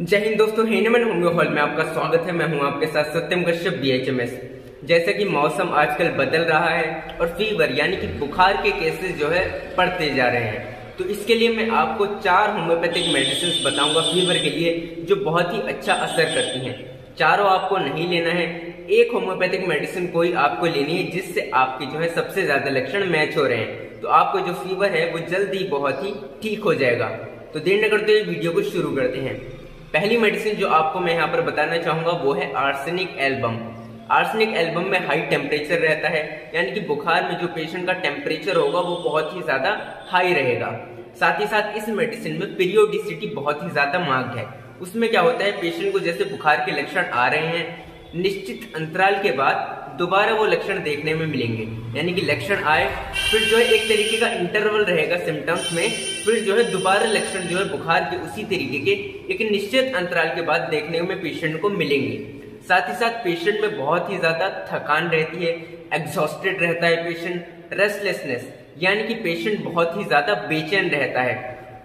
जय हिंद दोस्तों, Hahnemann homeo hall में आपका स्वागत है। मैं हूं आपके साथ सत्यम कश्यप बीएचएमएस। जैसे कि मौसम आजकल बदल रहा है और फीवर यानी कि बुखार के केसेस जो है बढ़ते जा रहे हैं, तो इसके लिए मैं आपको 4 होम्योपैथिक मेडिसिन बताऊंगा फीवर के लिए जो बहुत ही अच्छा असर करती हैं। चारों आपको नहीं लेना है, एक होम्योपैथिक मेडिसिन कोई आपको लेनी है जिससे आपके जो है सबसे ज्यादा लक्षण मैच हो रहे हैं, तो आपको जो फीवर है वो जल्दी बहुत ही ठीक हो जाएगा। तो देर न करते हुए वीडियो को शुरू करते हैं। पहली मेडिसिन जो आपको मैं यहाँ पर बताना चाहूँगा वो है आर्सेनिक एल्बम। आर्सेनिक एल्बम में हाई टेम्परेचर रहता है, यानी कि बुखार में जो पेशेंट का टेम्परेचर होगा वो बहुत ही ज़्यादा हाई रहेगा। साथ ही साथ इस मेडिसिन में पीरियोडिसिटी बहुत ही ज़्यादा मांग है। उसमें क्या होता है, पेशेंट को जैसे बुखार के लक्षण आ रहे हैं, निश्चित अंतराल के बाद दोबारा वो लक्षण देखने में मिलेंगे, यानी कि लक्षण आए फिर जो है एक तरीके का इंटरवल रहेगा सिम्टम्स में, फिर जो है दोबारा लक्षण जो है बुखार के उसी तरीके के एक निश्चित अंतराल के बाद देखने में पेशेंट को मिलेंगे। साथ ही साथ पेशेंट में बहुत ही ज़्यादा थकान रहती है, एग्जॉस्टेड रहता है पेशेंट, रेस्टलेसनेस यानी कि पेशेंट बहुत ही ज़्यादा बेचैन रहता है।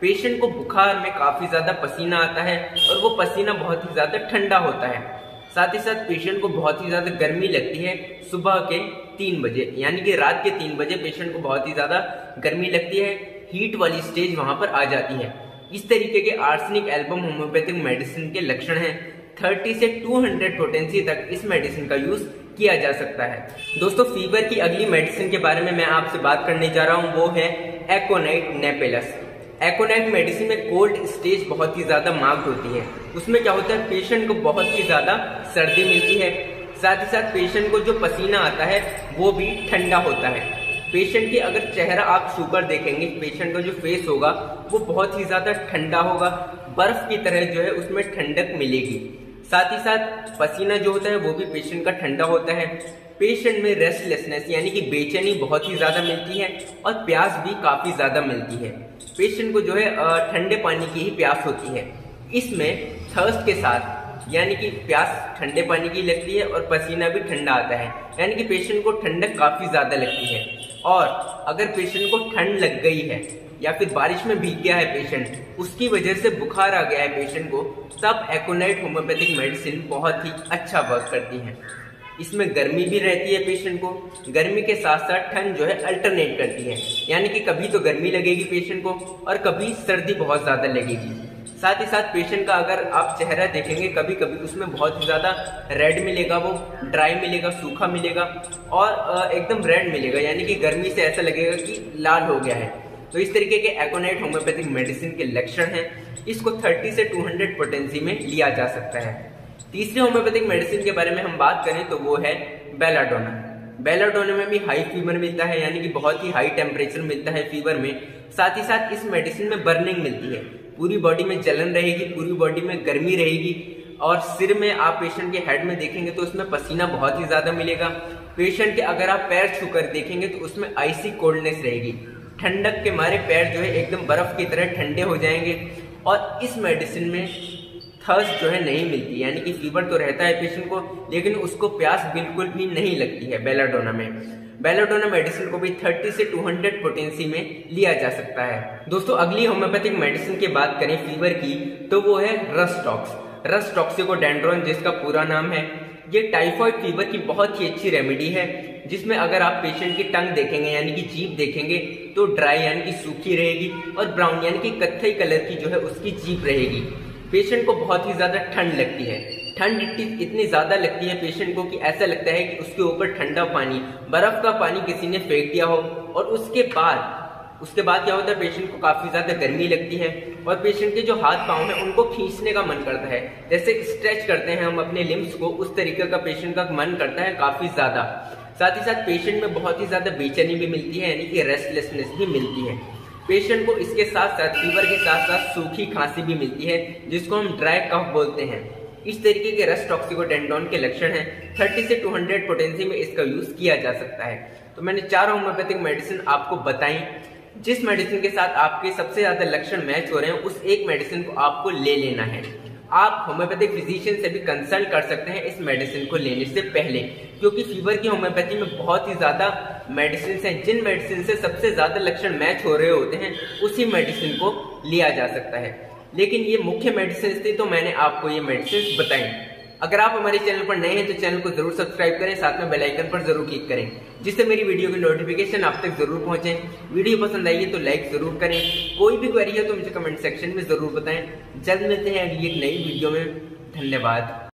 पेशेंट को बुखार में काफ़ी ज़्यादा पसीना आता है और वो पसीना बहुत ही ज़्यादा ठंडा होता है। साथ ही साथ पेशेंट को बहुत ही ज़्यादा गर्मी लगती है सुबह के 3 बजे, यानी कि रात के 3 बजे पेशेंट को बहुत ही ज़्यादा गर्मी लगती है, हीट वाली स्टेज वहाँ पर आ जाती है। इस तरीके के आर्सेनिक एल्बम होम्योपैथिक मेडिसिन के लक्षण हैं। 30 से 200 पोटेंसी तक इस मेडिसिन का यूज़ किया जा सकता है। दोस्तों, फीवर की अगली मेडिसिन के बारे में मैं आपसे बात करने जा रहा हूँ, वो है एकोनाइट नेपेलस। एकोनाइट मेडिसिन में कोल्ड स्टेज बहुत ही ज़्यादा मांग होती है। उसमें क्या होता है, पेशेंट को बहुत ही ज़्यादा सर्दी मिलती है। साथ ही साथ पेशेंट को जो पसीना आता है वो भी ठंडा होता है। पेशेंट के अगर चेहरा आप छूकर देखेंगे, पेशेंट का जो फेस होगा वो बहुत ही ज़्यादा ठंडा होगा, बर्फ़ की तरह जो है उसमें ठंडक मिलेगी। साथ ही साथ पसीना जो होता है वो भी पेशेंट का ठंडा होता है। पेशेंट में रेस्टलेसनेस यानी कि बेचैनी बहुत ही ज़्यादा मिलती है और प्यास भी काफ़ी ज़्यादा मिलती है। पेशेंट को जो है ठंडे पानी की ही प्यास होती है। इसमें थर्स्ट के साथ यानी कि प्यास ठंडे पानी की लगती है और पसीना भी ठंडा आता है, यानी कि पेशेंट को ठंडक काफ़ी ज़्यादा लगती है। और अगर पेशेंट को ठंड लग गई है या फिर बारिश में भीग गया है पेशेंट, उसकी वजह से बुखार आ गया है पेशेंट को, तब एकोनाइट होम्योपैथिक मेडिसिन बहुत ही अच्छा वर्क करती है। इसमें गर्मी भी रहती है, पेशेंट को गर्मी के साथ साथ ठंड जो है अल्टरनेट करती है, यानी कि कभी तो गर्मी लगेगी पेशेंट को और कभी सर्दी बहुत ज़्यादा लगेगी। साथ ही साथ पेशेंट का अगर आप चेहरा देखेंगे, कभी कभी उसमें बहुत ही ज़्यादा रेड मिलेगा, वो ड्राई मिलेगा, सूखा मिलेगा और एकदम रेड मिलेगा, यानी कि गर्मी से ऐसा लगेगा कि लाल हो गया है। तो इस तरीके के एकोनाइट होम्योपैथिक मेडिसिन के लक्षण हैं। इसको 30 से 200 पोटेंसी में लिया जा सकता है। तीसरे होम्योपैथिक मेडिसिन के बारे में हम बात करें तो वो है बेलाडोना। बेलाडोना में भी हाई फीवर मिलता है, यानी कि बहुत ही हाई टेम्परेचर मिलता है फीवर में। साथ ही साथ इस मेडिसिन में बर्निंग मिलती है, पूरी बॉडी में जलन रहेगी, पूरी बॉडी में गर्मी रहेगी और सिर में आप पेशेंट के हेड में देखेंगे तो उसमें पसीना बहुत ही ज़्यादा मिलेगा। पेशेंट के अगर आप पैर छू कर देखेंगे तो उसमें आइसी कोल्डनेस रहेगी, ठंडक के मारे पैर जो है एकदम बर्फ़ की तरह ठंडे हो जाएंगे। और इस मेडिसिन में थर्स्ट जो है नहीं मिलती, यानी कि फीवर तो रहता है पेशेंट को लेकिन उसको प्यास बिल्कुल भी नहीं लगती है। बेलाडोना में बेलाडोना मेडिसिन को भी 30 से 200 पोटेंसी में लिया जा सकता है। दोस्तों, अगली होम्योपैथिक मेडिसिन की बात करें फीवर की तो वो है रस टॉक्स। रस टॉक्सिकोडेंड्रॉन जिसका पूरा नाम है, ये टाइफॉइड फीवर की बहुत ही अच्छी रेमेडी है। जिसमें अगर आप पेशेंट की टंग देखेंगे यानी कि जीभ देखेंगे तो ड्राई यानी कि सूखी रहेगी और ब्राउन यानी कि कत्थई कलर की जो है उसकी जीभ रहेगी। पेशेंट को बहुत ही ज़्यादा ठंड लगती है, ठंड इतनी ज़्यादा लगती है पेशेंट को कि ऐसा लगता है कि उसके ऊपर ठंडा पानी, बर्फ़ का पानी किसी ने फेंक दिया हो। और उसके बाद क्या होता है, पेशेंट को काफ़ी ज़्यादा गर्मी लगती है और पेशेंट के जो हाथ पाँव हैं उनको खींचने का मन करता है। जैसे स्ट्रेच करते हैं हम अपने लिम्ब्स को, उस तरीके का पेशेंट का मन करता है काफ़ी ज़्यादा। साथ ही साथ पेशेंट में बहुत ही ज़्यादा बेचैनी भी मिलती है, यानी कि रेस्टलेसनेस भी मिलती है। पेशेंट को इसके साथ साथ फीवर के साथ साथ सूखी खांसी भी मिलती है, जिसको हम ड्राई कफ बोलते हैं। इस तरीके के रस टॉक्सिकोडेंड्रॉन के लक्षण हैं। 30 से 200 पोटेंसी में इसका यूज़ किया जा सकता है। तो मैंने 4 होम्योपैथिक मेडिसिन आपको बताई, जिस मेडिसिन के साथ आपके सबसे ज़्यादा लक्षण मैच हो रहे हैं उस एक मेडिसिन को आपको ले लेना है। आप होम्योपैथिक फिजिशियन से भी कंसल्ट कर सकते हैं इस मेडिसिन को लेने से पहले, क्योंकि फीवर की होम्योपैथी में बहुत ही ज़्यादा मेडिसिन हैं। जिन मेडिसिन से सबसे ज़्यादा लक्षण मैच हो रहे होते हैं उसी मेडिसिन को लिया जा सकता है। लेकिन ये मुख्य मेडिसिन थी, तो मैंने आपको ये मेडिसिन बताई। अगर आप हमारे चैनल पर नए हैं तो चैनल को जरूर सब्सक्राइब करें, साथ में बेल आइकन पर जरूर क्लिक करें जिससे मेरी वीडियो की नोटिफिकेशन आप तक जरूर पहुंचे। वीडियो पसंद आई है तो लाइक जरूर करें। कोई भी क्वेरी हो तो मुझे कमेंट सेक्शन में जरूर बताएं। जल्द मिलते हैं अगली एक नई वीडियो में। धन्यवाद।